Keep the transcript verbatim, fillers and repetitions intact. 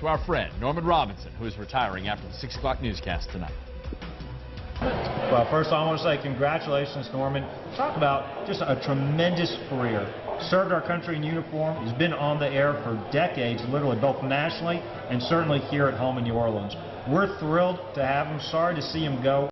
to our friend Norman Robinson, who is retiring after the six o'clock newscast tonight. Well, first I want to say congratulations, Norman. Talk about just a tremendous career. Served our country in uniform. He's been on the air for decades, literally, both nationally and certainly here at home in New Orleans. We're thrilled to have him. Sorry to see him go.